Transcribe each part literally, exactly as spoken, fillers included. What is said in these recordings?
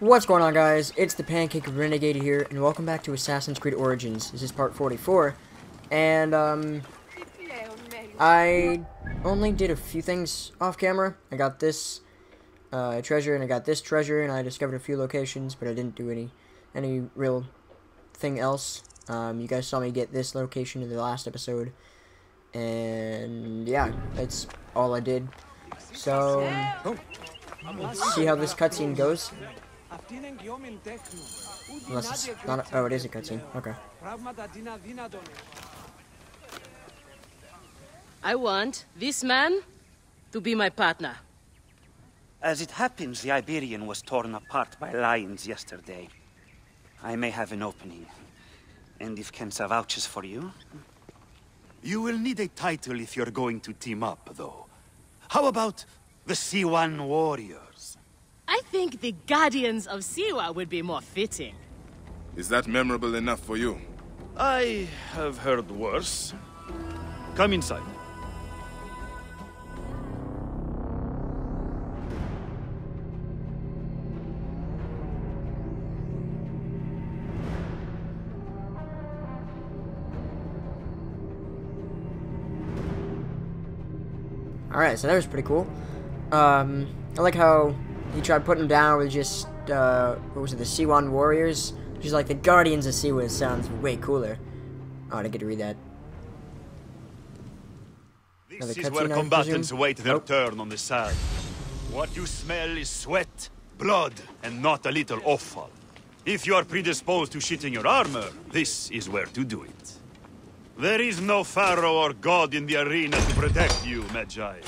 What's going on, guys? It's the Pancake Renegade here, and welcome back to Assassin's Creed Origins. This is part forty-four, and um, I only did a few things off camera. I got this uh, treasure, and I got this treasure, and I discovered a few locations, but I didn't do any any real thing else. Um, you guys saw me get this location in the last episode, and yeah, that's all I did. So oh, let's see how this cutscene goes. Unless it's not a, oh, it is a cutscene. Okay. I want this man to be my partner. As it happens, the Iberian was torn apart by lions yesterday. I may have an opening. And if Kensa vouches for you... You will need a title if you're going to team up, though. How about the Siwa warriors? I think the Guardians of Siwa would be more fitting. Is that memorable enough for you? I have heard worse. Come inside. Alright, so that was pretty cool. Um, I like how he tried putting him down with just, uh, what was it, the Siwan Warriors? Which is like the Guardians of Siwa sounds way cooler. Oh, I didn't get to read that. This is where combatants wait their nope. turn on the sand. What you smell is sweat, blood, and not a little offal. If you are predisposed to shitting your armor, this is where to do it. There is no pharaoh or god in the arena to protect you, Medjay.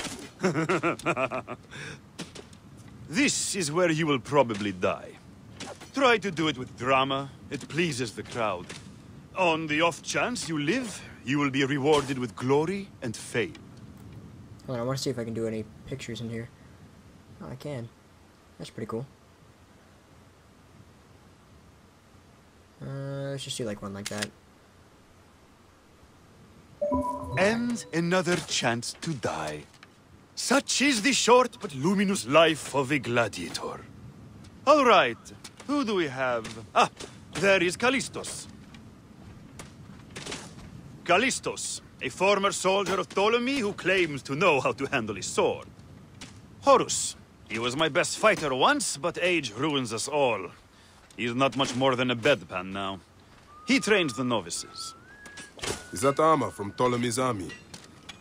This is where you will probably die. Try to do it with drama. It pleases the crowd. On the off chance you live, you will be rewarded with glory and fame. Hold on, I want to see if I can do any pictures in here. Oh, I can. That's pretty cool. Uh, let's just do like one like that. And another chance to die. Such is the short but luminous life of a gladiator. All right, who do we have? Ah, there is Callistos. Callistos, a former soldier of Ptolemy who claims to know how to handle his sword. Horus, he was my best fighter once, but age ruins us all. He's not much more than a bedpan now. He trains the novices. Is that armor from Ptolemy's army?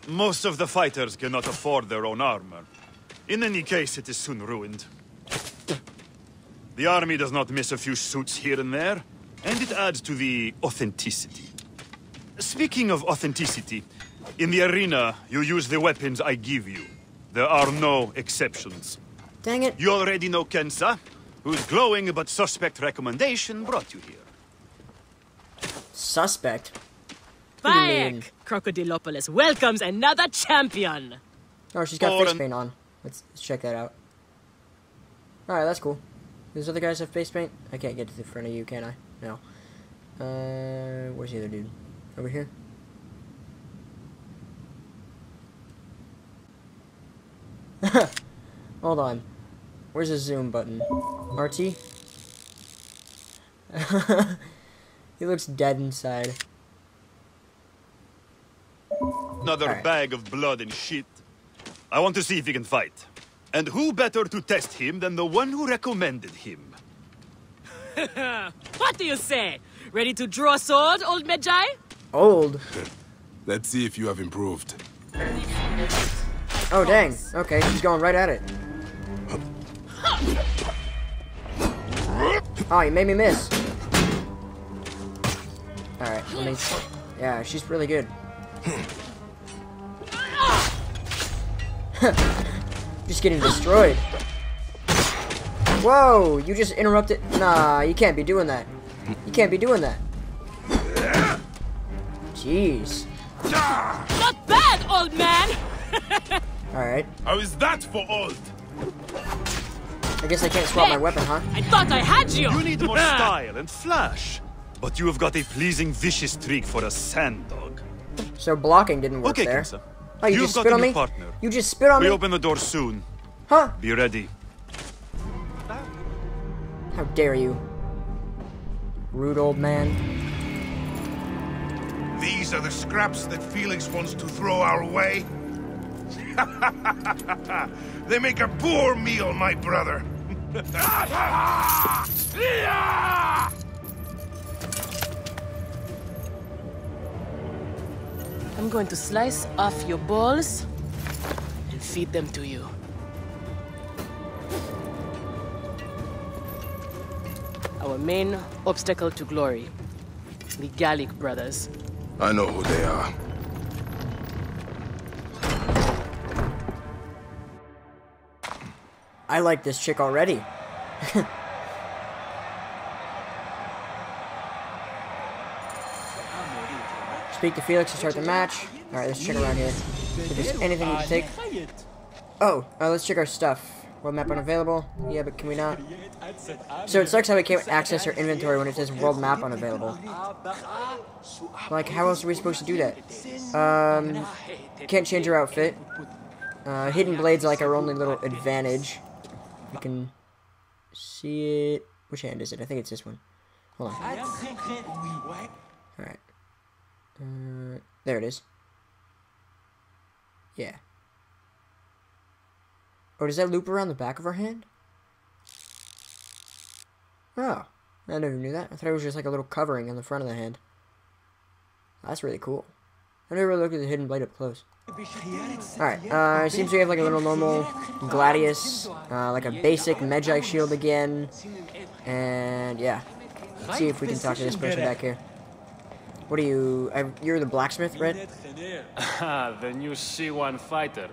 Most of the fighters cannot afford their own armor. In any case, it is soon ruined. The army does not miss a few suits here and there, and it adds to the authenticity. Speaking of authenticity, in the arena, you use the weapons I give you. There are no exceptions. Dang it. You already know Kensa, whose glowing but suspect recommendation brought you here. Suspect? Bayek, Krokodilopolis welcomes another champion! Oh, she's got face paint on. Let's, let's check that out. Alright, that's cool. Those other guys have face paint? I can't get to the front of you, can I? No. Uh, where's the other dude? Over here? Hold on. Where's the zoom button? R T? He looks dead inside. Another right. bag of blood and shit. I want to see if he can fight. And who better to test him than the one who recommended him? What do you say? Ready to draw sword, old Medjay? Old. Let's see if you have improved. Oh, dang. Okay, he's going right at it. Oh, he made me miss. Alright, let me... Yeah, she's really good. Just getting destroyed. Whoa, you just interrupted. Nah, you can't be doing that. You can't be doing that. Jeez. Not bad, old man! Alright. How is that for old? I guess I can't swap my weapon, huh? I thought I had you! You need more style and flash. But you have got a pleasing vicious streak for a sand dog. So blocking didn't work okay, there. Kensa. Oh, you You've just got spit a on new me? Partner. You just spit on we me? We open the door soon. Huh? Be ready. How dare you? Rude old man. These are the scraps that Felix wants to throw our way? They make a poor meal, my brother. I'm going to slice off your balls and feed them to you. Our main obstacle to glory, the Gallic brothers. I know who they are. I like this chick already. Speak to Felix to start the match. Alright, let's check around here. If there's anything we can take. Oh, uh, let's check our stuff. World map unavailable? Yeah, but can we not? So it sucks how we can't access our inventory when it says world map unavailable. Like, how else are we supposed to do that? Um, can't change our outfit. Uh, hidden blades like our only little advantage. We can see it. Which hand is it? I think it's this one. Hold on. Alright. Uh, there it is. Yeah. Oh, does that loop around the back of our hand? Oh, I never knew that. I thought it was just like a little covering on the front of the hand. That's really cool. I never really looked at the hidden blade up close. Alright, uh, it seems we have like a little normal Gladius, uh, like a basic Medjay shield again, and yeah. Let's see if we can talk to this person back here. What are you, I, you're the blacksmith, right? Ah, the new C one fighter.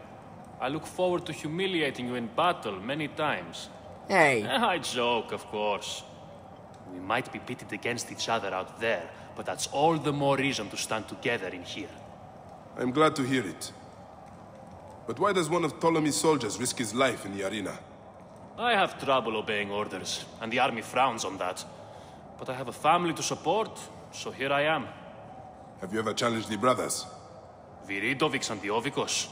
I look forward to humiliating you in battle many times. Hey. I joke, of course. We might be pitted against each other out there, but that's all the more reason to stand together in here. I'm glad to hear it. But why does one of Ptolemy's soldiers risk his life in the arena? I have trouble obeying orders, and the army frowns on that. But I have a family to support, so here I am. Have you ever challenged the brothers? Viridovix and the Ovikos?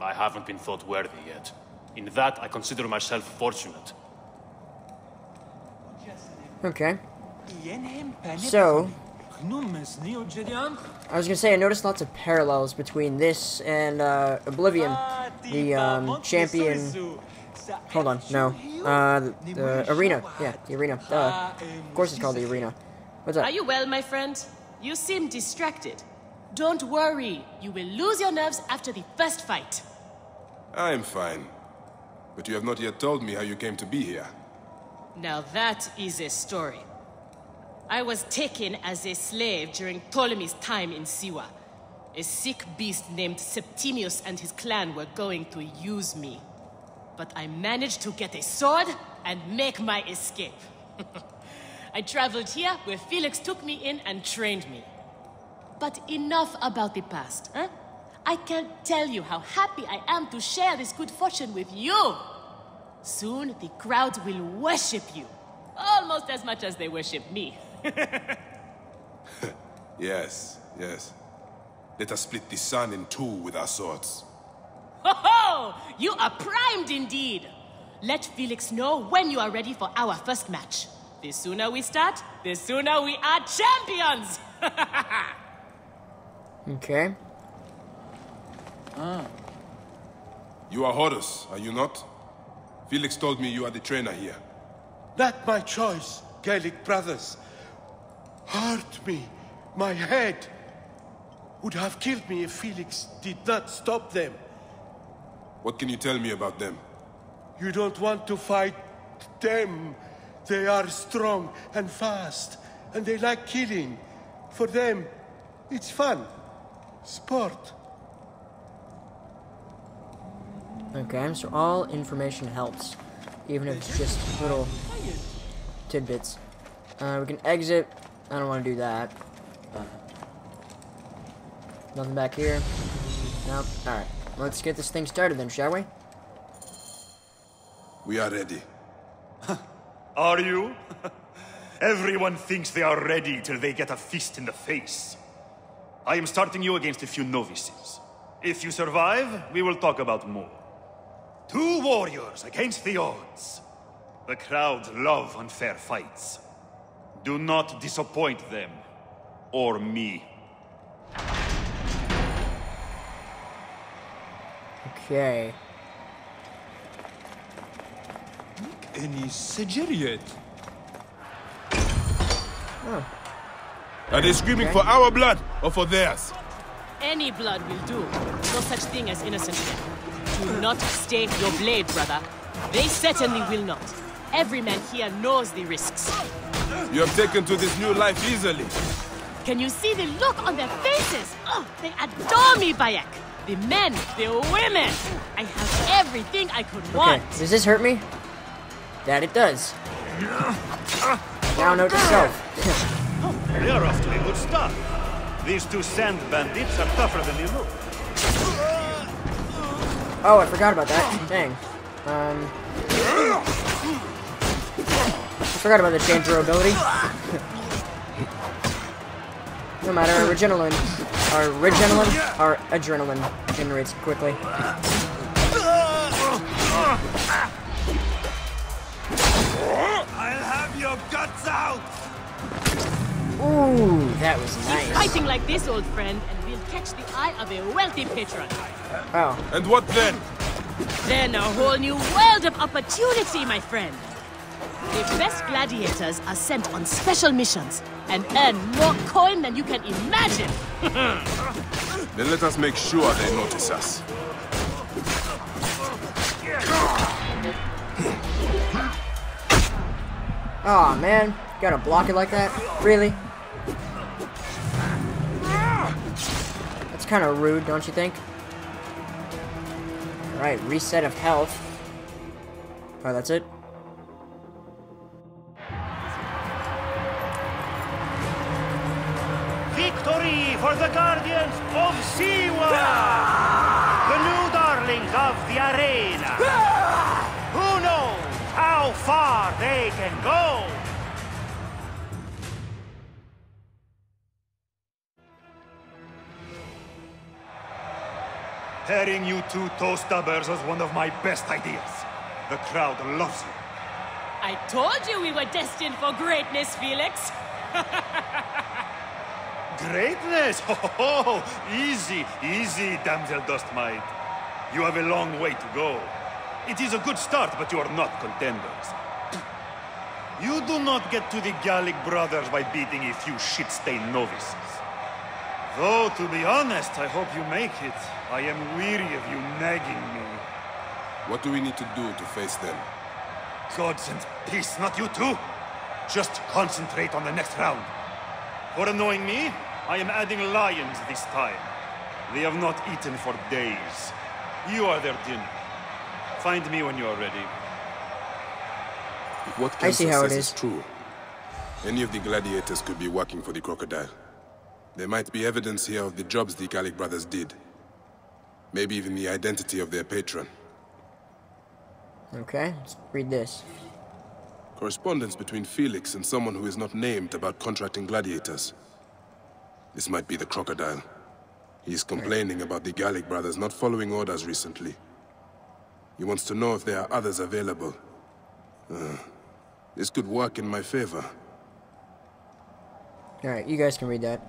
I haven't been thought worthy yet. In that, I consider myself fortunate. Okay. So, I was gonna say, I noticed lots of parallels between this and uh, Oblivion, the um, champion. Hold on, no, uh, the, the arena. Yeah, the arena. Uh, of course, it's called the arena. What's up? Are you well, my friend? You seem distracted. Don't worry, you will lose your nerves after the first fight. I'm fine, but you have not yet told me how you came to be here. Now that is a story. I was taken as a slave during Ptolemy's time in Siwa. A sick beast named Septimius and his clan were going to use me. But I managed to get a sword and make my escape. I traveled here where Felix took me in and trained me. But enough about the past, huh? I can't tell you how happy I am to share this good fortune with you. Soon the crowd will worship you, almost as much as they worship me. Yes, yes. Let us split the sun in two with our swords. Ho ho! You are primed indeed! Let Felix know when you are ready for our first match. The sooner we start, the sooner we are champions! Okay. Ah. You are Horus, are you not? Felix told me you are the trainer here. Not my choice, Gaelic brothers. Hurt me. My head would have killed me if Felix did not stop them. What can you tell me about them? You don't want to fight them. They are strong and fast, and they like killing. For them, it's fun. Sport. Okay, so all information helps, even if it's just little tidbits. Uh, we can exit. I don't want to do that. Uh, nothing back here. Nope. Alright, let's get this thing started then, shall we? We are ready. Are you? Everyone thinks they are ready till they get a fist in the face. I am starting you against a few novices. If you survive, we will talk about more. Two warriors against the odds. The crowds love unfair fights. Do not disappoint them, or me. Okay. Any sigil yet? Oh. Are they screaming okay. for our blood or for theirs? Any blood will do. No such thing as innocent men. Do not stake your blade, brother. They certainly will not. Every man here knows the risks. You have taken to this new life easily. Can you see the look on their faces? Oh, they adore me, Bayek. The men, the women. I have everything I could okay. want. Does this hurt me? That it does. Now note to self. They are off to a good start. These two sand bandits are tougher than you look. Oh, I forgot about that. Dang. Um, I forgot about the change of ability. No matter, our adrenaline, our adrenaline, our adrenaline generates quickly. I'll have your guts out. Ooh, that was nice. Keep fighting like this, old friend, and we'll catch the eye of a wealthy patron. Oh. And what then? Then a whole new world of opportunity, my friend. The best gladiators are sent on special missions and earn more coin than you can imagine. Then let us make sure they notice us. Aw, oh, man. Gotta block it like that? Really? That's kind of rude, don't you think? Alright, reset of health. Oh, that's it? Victory for the guardians of Siwa! The new darlings of the arena! Who knows how far they can go? Pairing you two toe-stubbers was one of my best ideas. The crowd loves you. I told you we were destined for greatness, Felix. Greatness? Ho, ho, ho. Easy, easy, damsel dustmite. You have a long way to go. It is a good start, but you are not contenders. You do not get to the Gallic brothers by beating a few shit-stained novices. Though, to be honest, I hope you make it. I am weary of you nagging me. What do we need to do to face them? Gods and peace, not you two! Just concentrate on the next round. For annoying me, I am adding lions this time. They have not eaten for days. You are their dinner. Find me when you are ready. What I see how it is. is true. Any of the gladiators could be working for the crocodile. There might be evidence here of the jobs the Gallic brothers did. Maybe even the identity of their patron. Okay, let's read this. Correspondence between Felix and someone who is not named about contracting gladiators. This might be the crocodile. He is complaining right. about the Gallic brothers not following orders recently. He wants to know if there are others available. Uh, this could work in my favor. Alright, you guys can read that.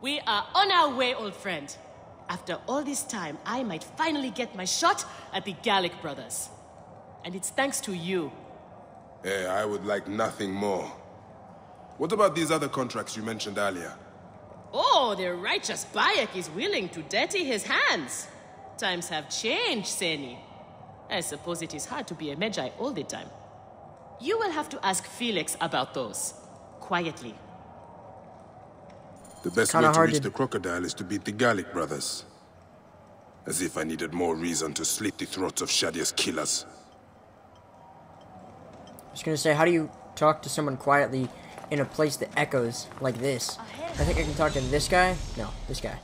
We are on our way, old friend. After all this time, I might finally get my shot at the Gallic brothers. And it's thanks to you. Hey, I would like nothing more. What about these other contracts you mentioned earlier? Oh, the righteous Bayek is willing to dirty his hands. Times have changed, Seni. I suppose it is hard to be a Medjay all the time. You will have to ask Felix about those. Quietly. The best way to reach the crocodile is to beat the Gallic brothers. As if I needed more reason to slit the throats of Shadia's killers. I was gonna say, how do you talk to someone quietly in a place that echoes like this? I think I can talk to this guy? No, this guy.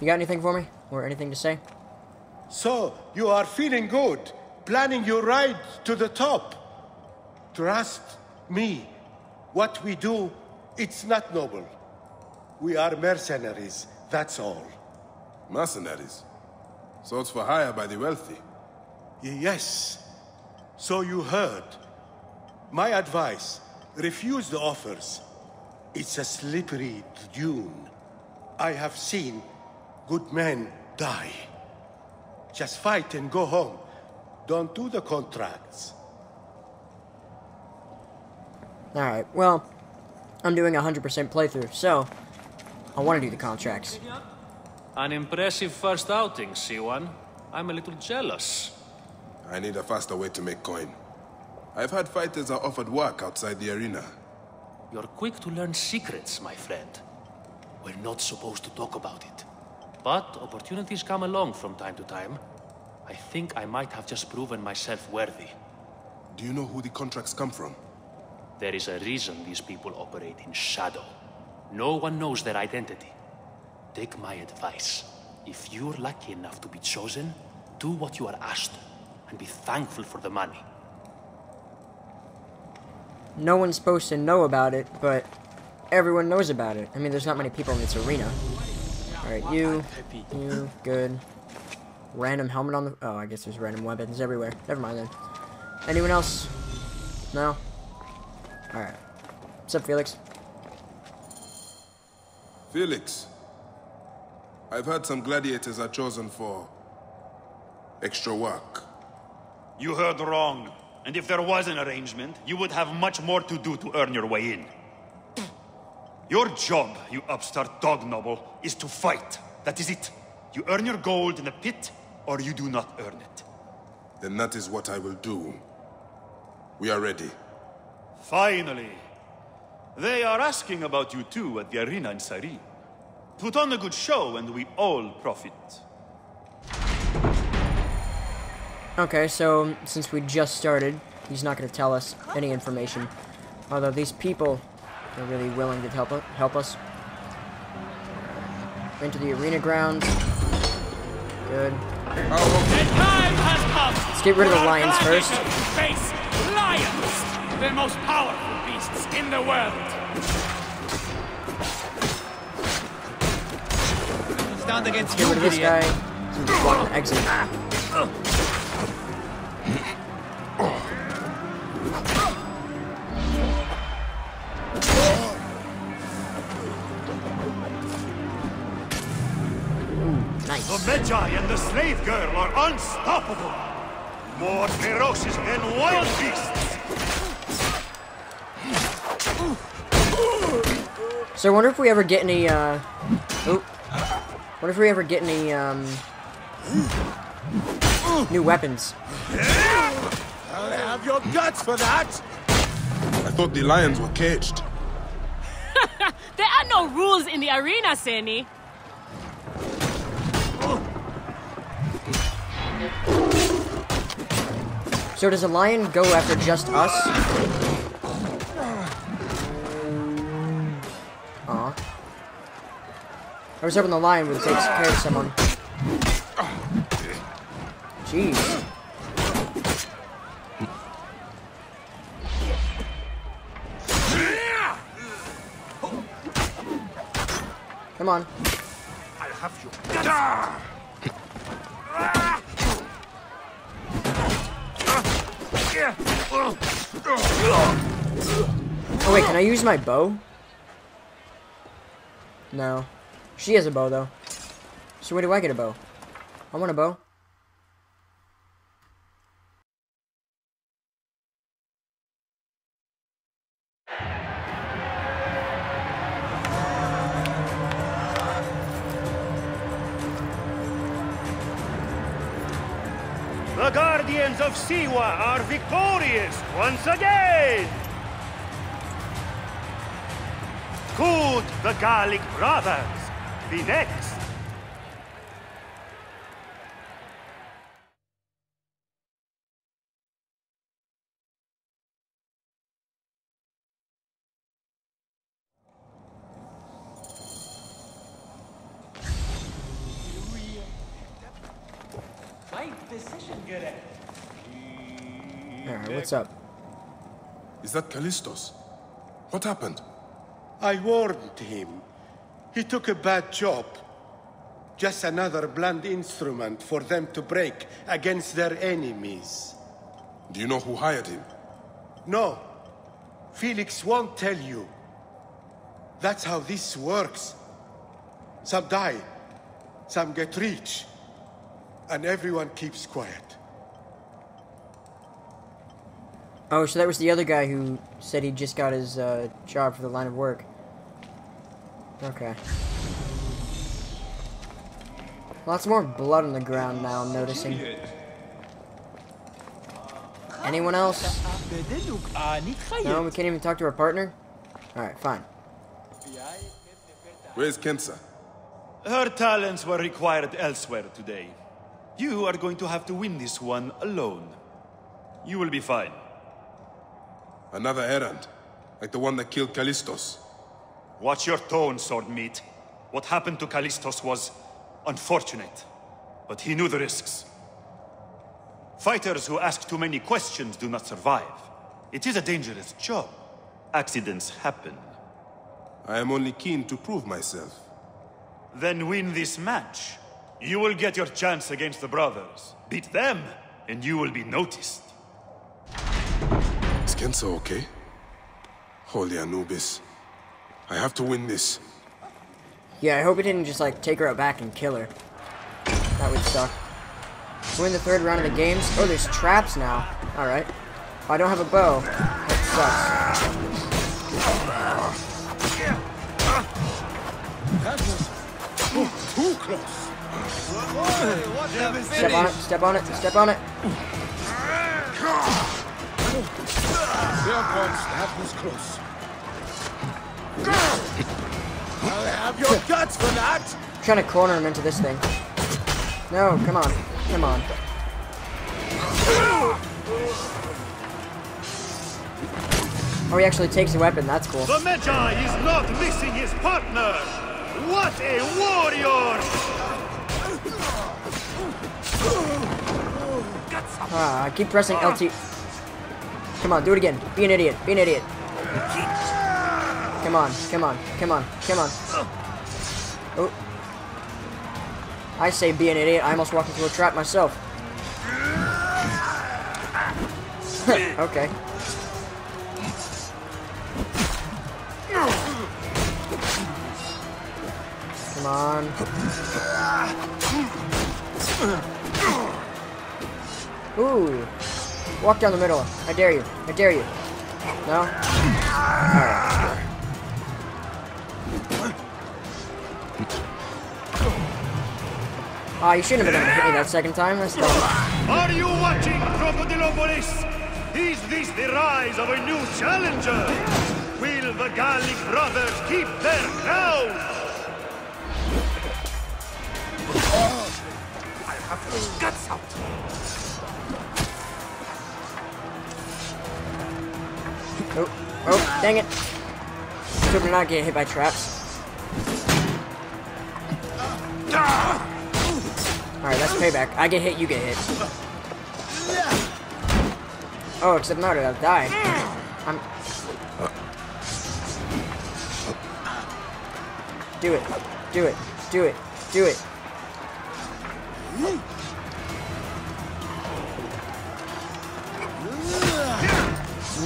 You got anything for me? Or anything to say? So, you are feeling good. Planning your ride to the top. Trust me. What we do, it's not noble. We are mercenaries, that's all. Mercenaries? Swords for hire by the wealthy. Yes. So you heard. My advice, refuse the offers. It's a slippery dune. I have seen good men die. Just fight and go home. Don't do the contracts. Alright, well, I'm doing a one hundred percent playthrough, so I want to do the contracts. An impressive first outing, C one. I'm a little jealous. I need a faster way to make coin. I've had fighters are offered work outside the arena. You're quick to learn secrets, my friend. We're not supposed to talk about it. But opportunities come along from time to time. I think I might have just proven myself worthy. Do you know who the contracts come from? There is a reason these people operate in shadow. No one knows their identity. Take my advice. If you're lucky enough to be chosen, do what you are asked, and be thankful for the money. No one's supposed to know about it, but everyone knows about it. I mean, there's not many people in this arena. Alright, you, you, good. Random helmet on the... Oh, I guess there's random weapons everywhere. Never mind then. Anyone else? No? Alright. What's up, Felix? Felix. I've heard some gladiators are chosen for... extra work. You heard wrong. And if there was an arrangement, you would have much more to do to earn your way in. Your job, you upstart dog noble, is to fight. That is it. You earn your gold in the pit, or you do not earn it. Then that is what I will do. We are ready. Finally. They are asking about you too at the arena in Cyrene. Put on a good show and we all profit. Okay, so since we just started, he's not going to tell us any information. Although these people are really willing to help help us. Into the arena grounds. Good. The time has come. Let's get rid of the lions first. Face lions, the most powerful beasts in the world. Stand against you, this guy. One exit. The Medjay and the slave girl are unstoppable! More ferocious than wild beasts! So I wonder if we ever get any, uh... Oh. What if we ever get any, um... new weapons? I'll have your guts for that! I thought the lions were caged. There are no rules in the arena, Seni. So does a lion go after just us? Aw. I was hoping the lion would take care of someone. Jeez. Come on. I'll have you. Oh wait, can I use my bow? No. She has a bow though. So where do I get a bow? I want a bow. The Guardians of Siwa are victorious once again! Could the Gallic brothers be next? What's up? Is that Callistos? What happened? I warned him. He took a bad job. Just another blunt instrument for them to break against their enemies. Do you know who hired him? No. Felix won't tell you. That's how this works. Some die, some get rich, and everyone keeps quiet. Oh, so that was the other guy who said he just got his uh, job for the line of work. Okay. Lots more blood on the ground now, I'm noticing. Anyone else? No, we can't even talk to our partner? Alright, fine. Where's Kensa? Her talents were required elsewhere today. You are going to have to win this one alone. You will be fine. Another errand, like the one that killed Callistos. Watch your tone, sword meat. What happened to Callistos was unfortunate, but he knew the risks. Fighters who ask too many questions do not survive. It is a dangerous job. Accidents happen. I am only keen to prove myself. Then win this match. You will get your chance against the brothers. Beat them, and you will be noticed. Is Kensa okay? Holy Anubis. I have to win this. Yeah, I hope he didn't just, like, take her out back and kill her. That would suck. We're in the third round of the games. Oh, there's traps now. Alright. Oh, I don't have a bow. That sucks. Too close. Step on it, step on it, step on it. That was close. I'll have your guts for that! I'm trying to corner him into this thing. No, come on. Come on. Oh, he actually takes a weapon. That's cool. The Medjay is not missing his partner! What a warrior! Ah, I keep pressing L T. Come on, do it again. Be an idiot. Be an idiot. Come on, come on, come on, come on. Oh. I say be an idiot, I almost walked into a trap myself. Okay. Come on. Ooh. Walk down the middle. I dare you. I dare you. No? Alright. Ah, oh, you shouldn't have been able to hit me that second time. That's dumb. Are you watching, Krokodilopolis? Is this the rise of a new challenger? Will the Gallic brothers keep their crown? Oh, I have no guts out. Oh, oh, dang it. I hope we're not getting hit by traps. Ah! Alright, that's payback. I get hit, you get hit. Oh, except not, I'll die. I'm... Do it. Do it. Do it. Do it.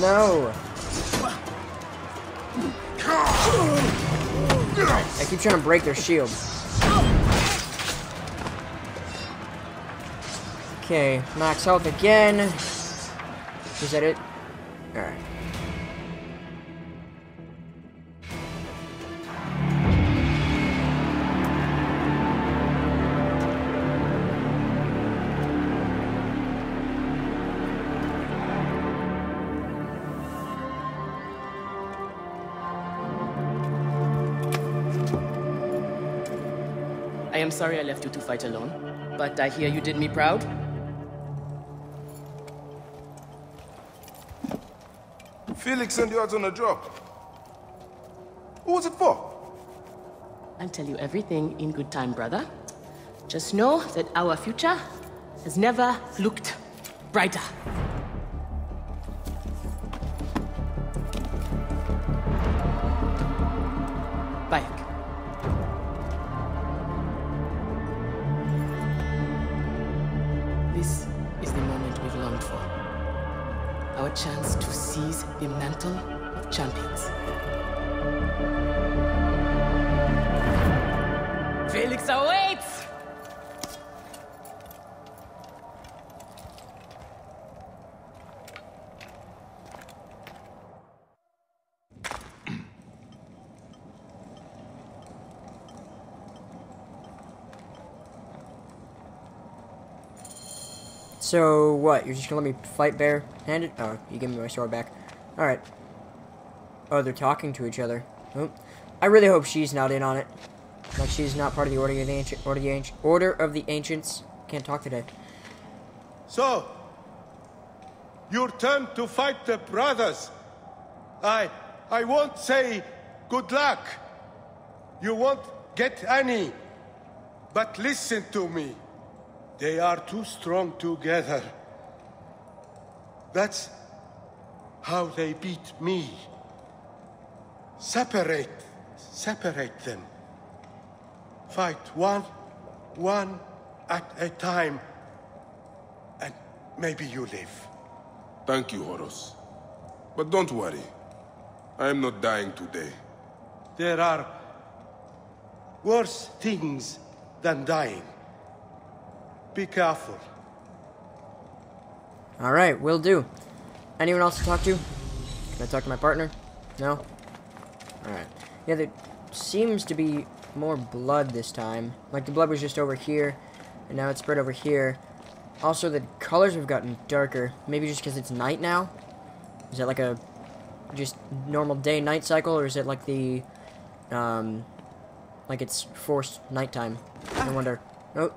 No. I keep trying to break their shield. Okay, max health again. Is that it? Alright. I am sorry I left you to fight alone, but I hear you did me proud. Felix sent you out on a job. Who was it for? I'll tell you everything in good time, brother. Just know that our future has never looked brighter. Bayek. our chance to seize the mantle of champions. Felix awaits! So, what? You're just gonna let me fight Bear? Hand it? Oh, you give me my sword back. Alright. Oh, they're talking to each other. Oh. I really hope she's not in on it. Like, she's not part of the Order of the, Anci Order of the, Anci Order of the Ancients. Can't talk today. So, your turn to fight the brothers. I... I won't say good luck. You won't get any. But listen to me. They are too strong together. That's how they beat me. Separate, separate them. Fight one, one at a time, and maybe you live. Thank you, Horus. But don't worry, I am not dying today. There are worse things than dying. Be careful. Alright, will do. Anyone else to talk to? Can I talk to my partner? No? Alright. Yeah, there seems to be more blood this time. Like, the blood was just over here, and now it's spread over here. Also, the colors have gotten darker. Maybe just because it's night now? Is that like a just normal day-night cycle, or is it like the, um, like it's forced nighttime? I wonder. Oh.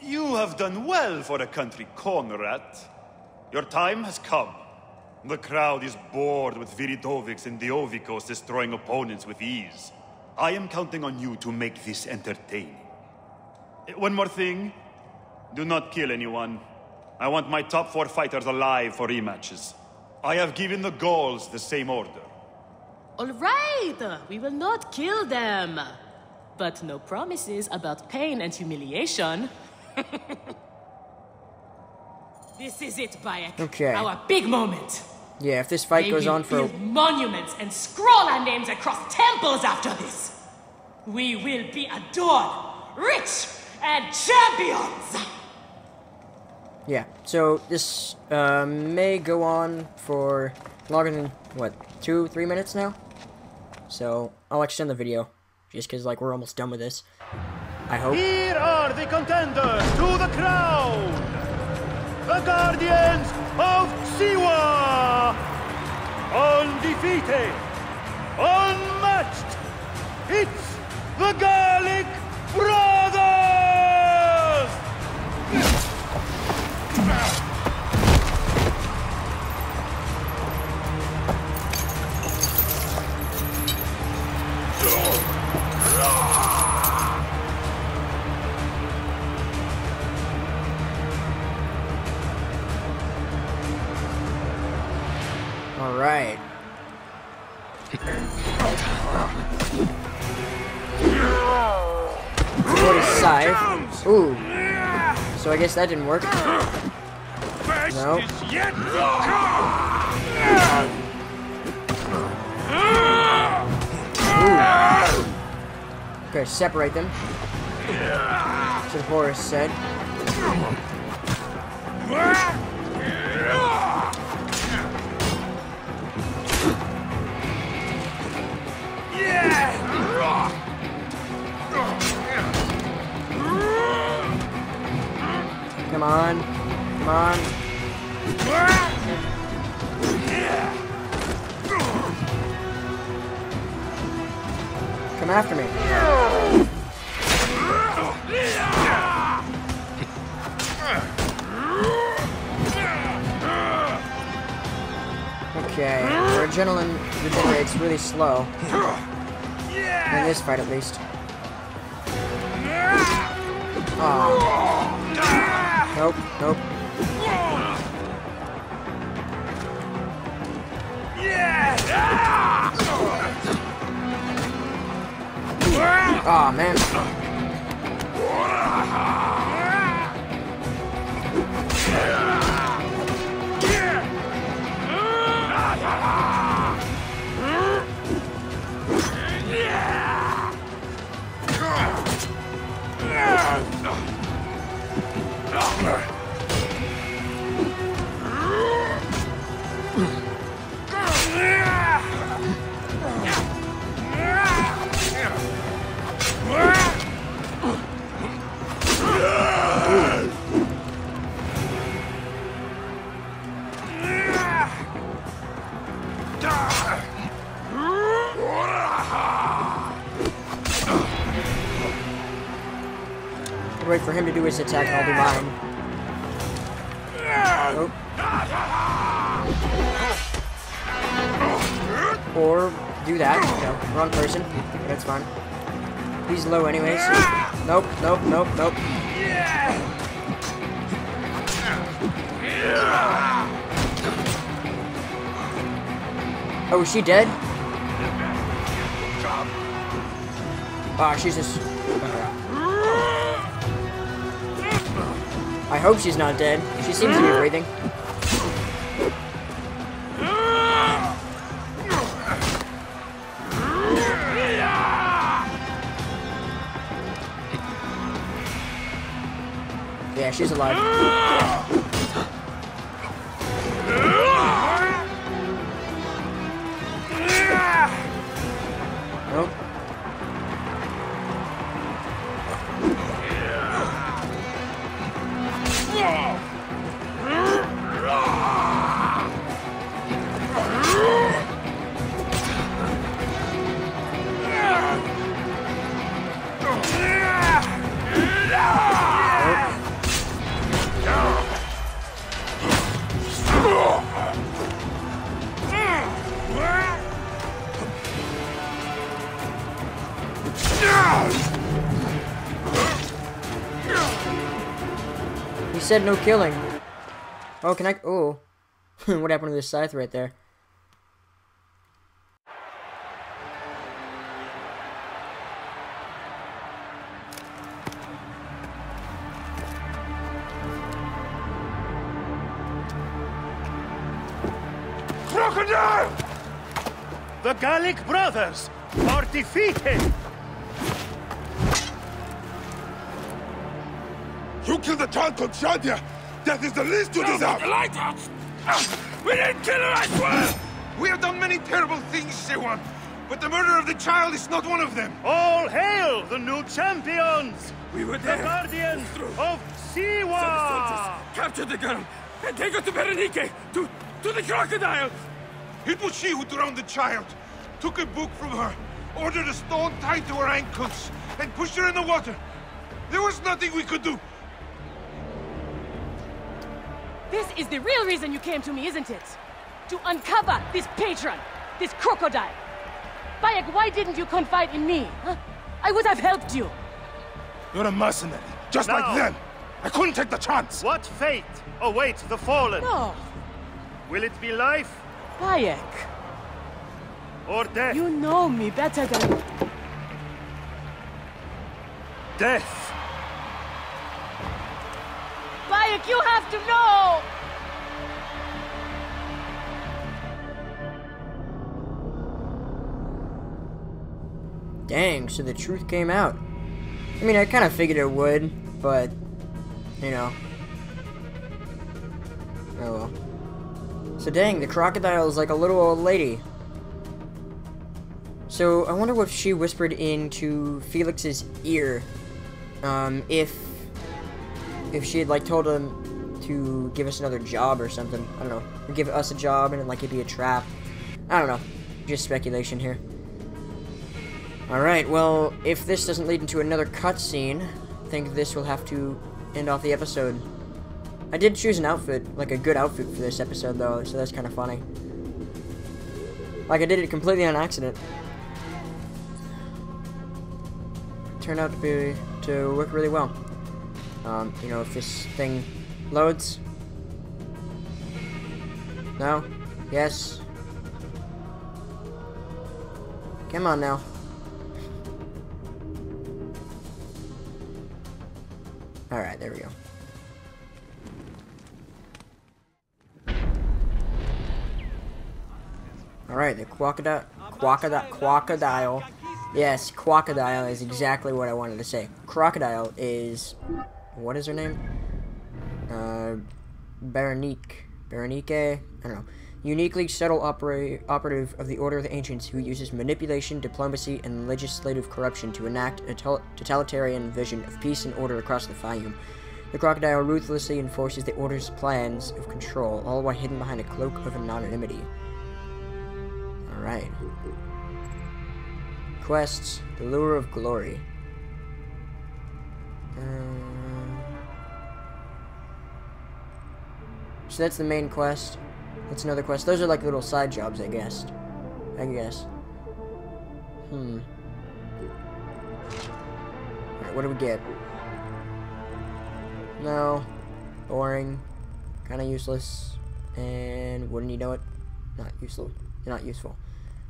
You have done well for a country corn rat. Your time has come. The crowd is bored with Viridovix and the Ovikos destroying opponents with ease. I am counting on you to make this entertaining. One more thing. Do not kill anyone. I want my top four fighters alive for rematches. I have given the Gauls the same order. All right! We will not kill them. But no promises about pain and humiliation. This is it, Bayek. Okay. Our big moment. Yeah, if this fight they goes on for monuments and scroll our names across temples after this, we will be adored, rich, and champions. Yeah. So this uh, may go on for longer than what, two, three minutes now. So I'll extend the video just because like we're almost done with this. I hope. Here are the contenders to the crown! The Guardians of Siwa! Undefeated! Unmatched! It's the Gallic Brothers! Right. What a scythe. Ooh. So I guess that didn't work. No. Ooh. Okay, separate them. That's what Horus said. Come on, come on. Come after me. Okay, our adrenaline regenerates really slow. In this fight, at least. Oh. Nope, nope. Aw, oh, man. wait for him to do his attack, and I'll do mine. Oh. Or do that. No, wrong person. But that's fine. He's low anyways. Nope, nope, nope, nope. Oh, is she dead? Ah, she's just... I hope she's not dead. She seems to be breathing. Yeah, she's alive. Nope. He said no killing. Oh, can I? Oh, what happened to this scythe right there? Crocodile! The Gallic brothers are defeated. You killed the child called Shadia! That is the least you no, deserve! The lighthouse! We didn't kill her, I swear! We have done many terrible things, Siwa, but the murder of the child is not one of them! All hail the new champions! We were there. The guardians of Siwa! Capture the girl and take her to Berenike, to, to the crocodile! It was she who drowned the child, took a book from her, ordered a stone tied to her ankles, and pushed her in the water. There was nothing we could do! This is the real reason you came to me, isn't it? To uncover this patron, this crocodile. Bayek, why didn't you confide in me? Huh? I would have helped you. You're a mercenary, just now, like them. I couldn't take the chance. What fate awaits the fallen? No. Will it be life? Bayek. Or death? You know me better than... Death. Bayek, you have to know! Dang, so the truth came out. I mean, I kind of figured it would, but, you know. Oh well. So dang, the crocodile is like a little old lady. So, I wonder what she whispered into Felix's ear. Um, if... If she had, like, told him to give us another job or something. I don't know. Or give us a job and, like, it'd be a trap. I don't know. Just speculation here. Alright, well, if this doesn't lead into another cutscene, I think this will have to end off the episode. I did choose an outfit, like, a good outfit for this episode, though, so that's kind of funny. Like, I did it completely on accident. Turned out to be, to work really well. Um, you know, if this thing loads. No? Yes? Come on now. Alright, there we go. Alright, the crocodile, crocodile, crocodile. Yes, crocodile is exactly what I wanted to say. Crocodile is... What is her name? Uh, Berenike. Berenike? I don't know. Uniquely subtle opera operative of the Order of the Ancients who uses manipulation, diplomacy, and legislative corruption to enact a totalitarian vision of peace and order across the Fayum. The crocodile ruthlessly enforces the Order's plans of control, all while hidden behind a cloak of anonymity. Alright. Quests. The Lure of Glory. Um... So that's the main quest. That's another quest. Those are like little side jobs, I guess. I guess. Hmm. Alright, what do we get? No. Boring. Kind of useless. And wouldn't you know it? Not useful. Not useful.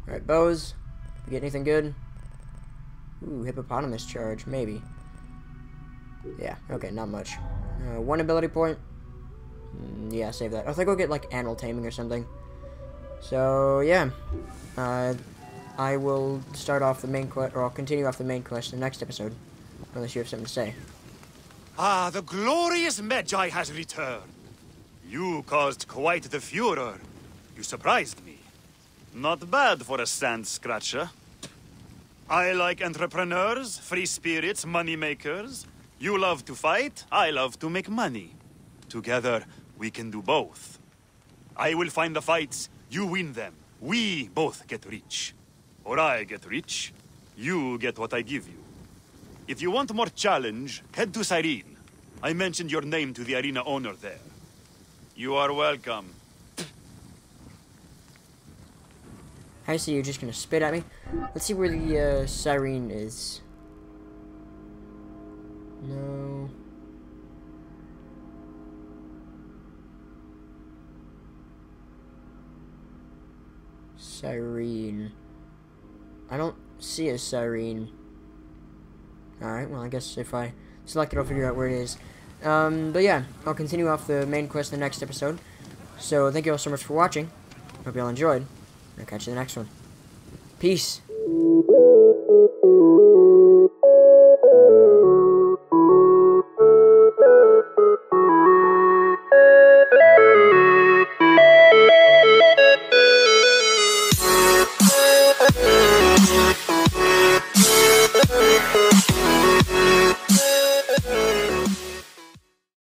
Alright, bows. We get anything good? Ooh, hippopotamus charge. Maybe. Yeah, okay, not much. Uh, one ability point. Mm, yeah, save that. I think I'll get, like, animal taming or something. So, yeah. Uh, I will start off the main quest, or I'll continue off the main quest in the next episode. Unless you have something to say. Ah, the glorious Medjay has returned. You caused quite the furor. You surprised me. Not bad for a sand scratcher. I like entrepreneurs, free spirits, money makers. You love to fight, I love to make money. Together, we can do both. I will find the fights, you win them. We both get rich. Or I get rich, you get what I give you. If you want more challenge, head to Cyrene. I mentioned your name to the arena owner there. You are welcome. I see you're just gonna spit at me. Let's see where the uh, Cyrene is. No. Cyrene. I don't see a Cyrene. Alright, well I guess if I select it I'll figure out where it is. Um, but yeah, I'll continue off the main quest in the next episode. So thank you all so much for watching. Hope you all enjoyed. I'll catch you in the next one. Peace!